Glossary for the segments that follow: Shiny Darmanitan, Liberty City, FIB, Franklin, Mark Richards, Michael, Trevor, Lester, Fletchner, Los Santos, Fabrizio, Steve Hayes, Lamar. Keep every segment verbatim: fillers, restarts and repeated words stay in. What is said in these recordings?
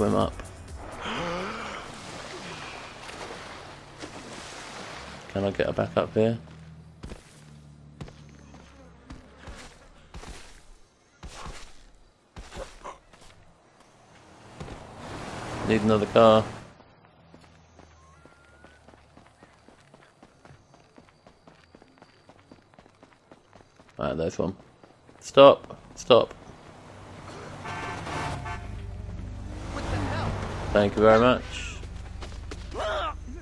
tackle him up. Can I get her back up here? Need another car. Right, there's one. Stop! Stop! What the hell? Thank you very much. Isn't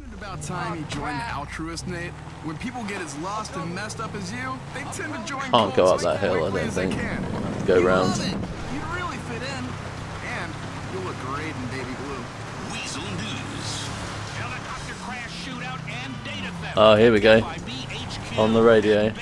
it about time you joined the altruist, Nate? When people get as lost and messed up as you, they tend to join. Can't go up that hill, I don't think. We'll have to go round. You'd really fit in, and you look great in baby blue. Weasel news. Helicopter crash, shootout, and data theft. Oh, here we go. On the radio.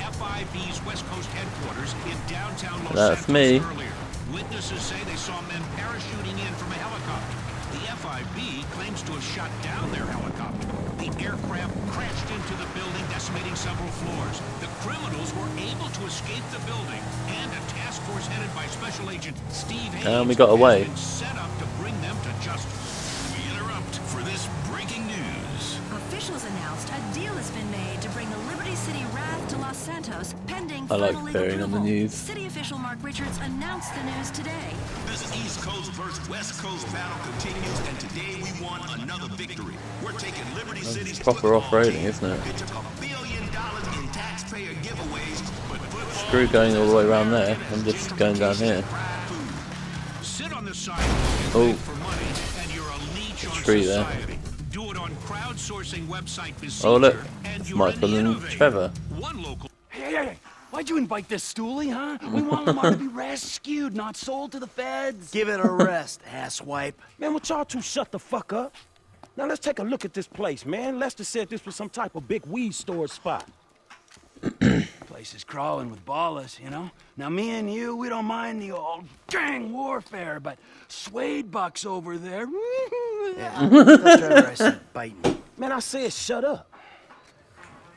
F I B's West Coast headquarters in downtown Los Santos earlier. Witnesses say they saw men parachuting in from a helicopter. The F I B claims to have shot down their helicopter. The aircraft crashed into the building, decimating several floors. The criminals were able to escape the building, and a task force headed by Special Agent Steve Hayes um, we got away. has been set up to bring them to justice. We interrupt for this breaking news. Officials announced a deal has been made to bring the Liberty City raft to Los Santos, pending final legal approval. I like bearing on the news. City official Mark Richards announced the news today. This East Coast versus West Coast battle continues, and today we want another victory. We're taking Liberty City's proper off-roading, isn't it? It took a billion dollars in taxpayer giveaways, but screw going all the way around there. I'm just going down here. Sit on the side and for money, and you're a leech on society. There. Do it on crowdsourcing website procedure. Oh look, it's Michael and Trevor. One local. Hey, hey, hey, why'd you invite this stoolie, huh? We want Lamar to be rescued, not sold to the feds. Give it a rest, asswipe. Man, would y'all two shut the fuck up? Now let's take a look at this place, man. Lester said this was some type of big weed store spot. Place is crawling with ballers, you know? Now me and you, we don't mind the old gang warfare, but Suede Buck's over there. Yeah, Trevor, I said biting. Man, I said shut up.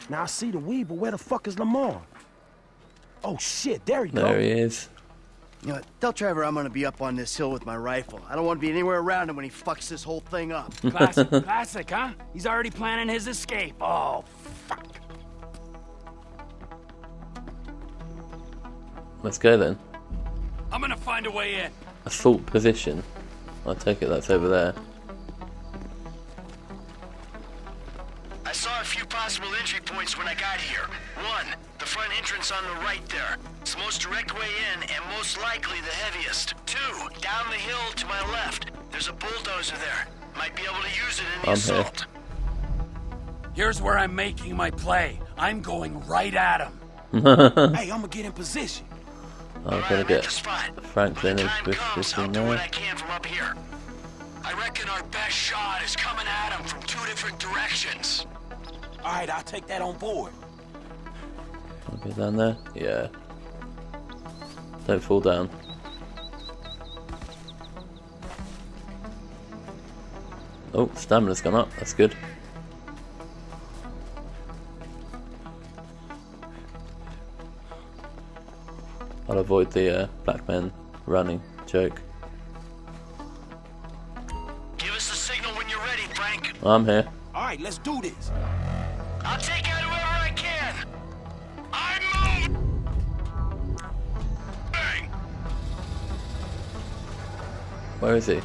Now I see the weed, but where the fuck is Lamar? Oh shit, there he goes. There go. he is. You know what, tell Trevor I'm gonna be up on this hill with my rifle. I don't want to be anywhere around him when he fucks this whole thing up. Classic, classic, huh? He's already planning his escape. Oh, fuck. Let's go then. I'm gonna find a way in. Assault position. I take it that's over there. I saw a few possible entry points when I got here. One, the front entrance on the right there. It's the most direct way in and most likely the heaviest. Two, down the hill to my left. There's a bulldozer there. Might be able to use it in the I'm assault. Here. Here's where I'm making my play. I'm going right at him. Hey, I'm gonna get in position. I'm right, gonna get Franklin in position now. I can from up here. I reckon our best shot is coming at him from two different directions. All right, I'll take that on board. Okay, down there. Yeah. Don't fall down. Oh, stamina's gone up. That's good. I'll avoid the uh, black men running joke. Give us the signal when you're ready, Frank. I'm here. All right, let's do this. I'll take out whoever I can. I move. Bang. Where is he?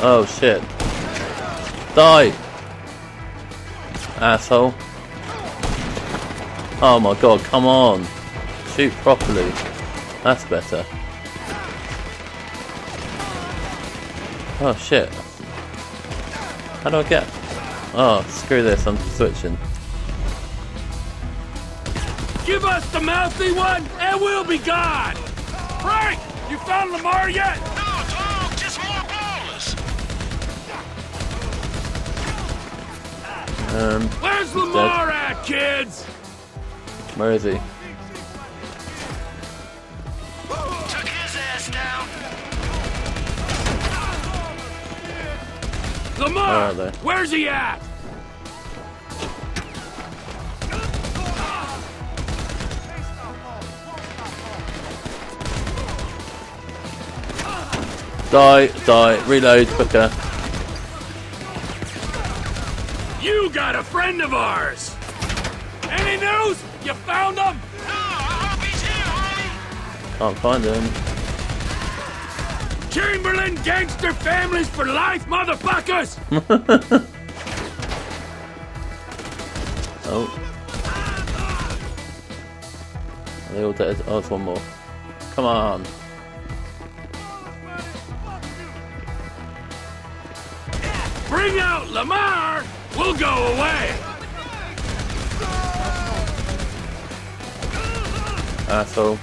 Oh shit! Die, asshole! Oh my god, come on! Shoot properly. That's better. Oh shit. How do I get? Oh, screw this, I'm switching. Give us the mouthy one and we'll be gone! Frank! You found Lamar yet? No, it's all just more ballers! Um, Where's Lamar dead. at, kids? Where is he? Took his ass down. Lamar! Where's he at? Die, die, reload, quicker. You got a friend of ours! Any news? You found him? No, I hope he's here, honey! Can't find him. Chamberlain gangster families for life, motherfuckers! Oh. Are they all dead? Oh, there's one more. Come on. Bring out Lamar! We'll go away! Asshole.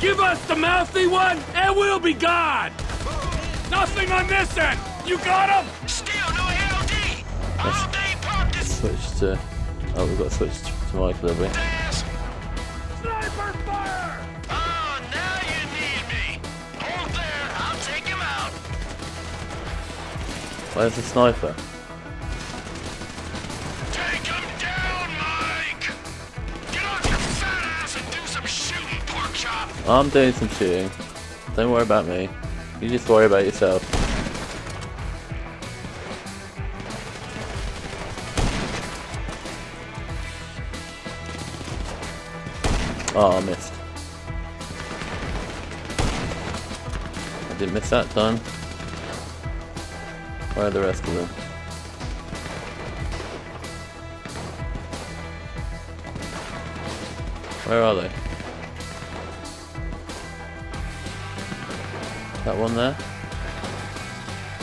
Give us the mouthy one, and we'll be gone! Nothing on this end! You got him? Still no L D! All day practice! Switch to... Oh, we've got to switch to Michael, have we? Sniper fire! Where's the sniper? Take him down, Mike! Get off your fat ass and do some shooting, pork chop! I'm doing some shooting. Don't worry about me. You just worry about yourself. Oh, I missed. I didn't miss that time. Where are the rest of them? Where are they? That one there?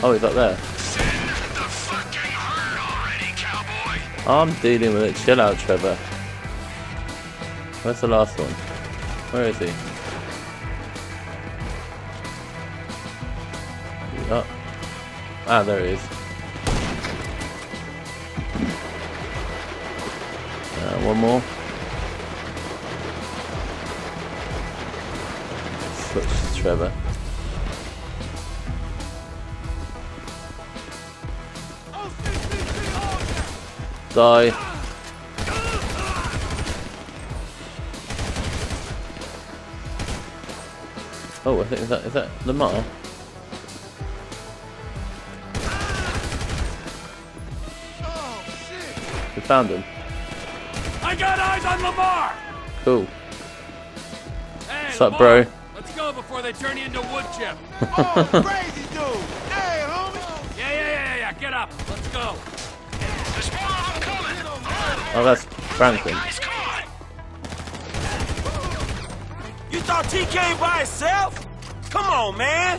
Oh, he's up there. Send the fucking herd already, cowboy! I'm dealing with it. Chill out, Trevor. Where's the last one? Where is he? Oh. Ah, there he is. Uh, one more. Switch to Trevor. Die. Oh, I think is that is that Lamar? Found him. I got eyes on Lamar. Cool. Hey, what's up, Lamar, bro? Let's go before they turn you into wood chip. Oh, crazy dude. Hey, homie. Yeah, yeah, yeah, yeah. Get up. Let's go. There's more of them coming. Oh, that's Franklin. You thought he came by himself? Come on, man.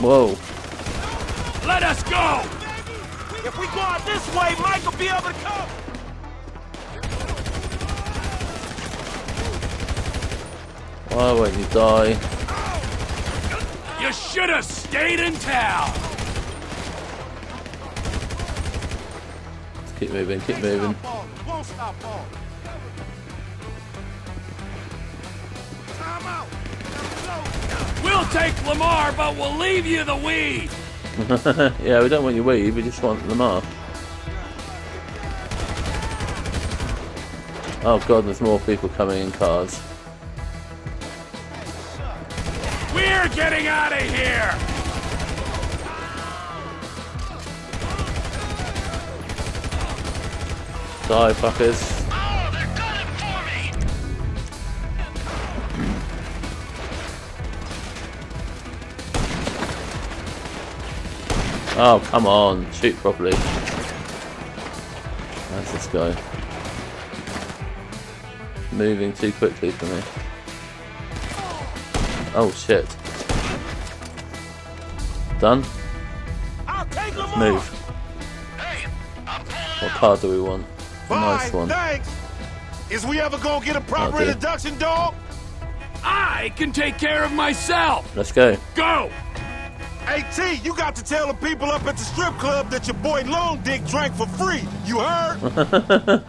Whoa. Let us go! If we go out this way, Mike will be able to come! Why won't you die? You should have stayed in town! Let's keep moving, keep moving. Won't stop ball. Time out! We'll take Lamar, but we'll leave you the weed! Yeah, we don't want your weed, we just want Lamar. Oh god, there's more people coming in cars. We're getting out of here! Die, fuckers. Oh, come on, shoot properly. That's this guy. Moving too quickly for me. Oh shit. Done? Let's move. What car do we want? A nice one. Is we ever gonna get a proper introduction, dog? I can take care of myself! Let's go. Go! AT, you got to tell the people up at the strip club that your boy Long Dick drank for free. You heard?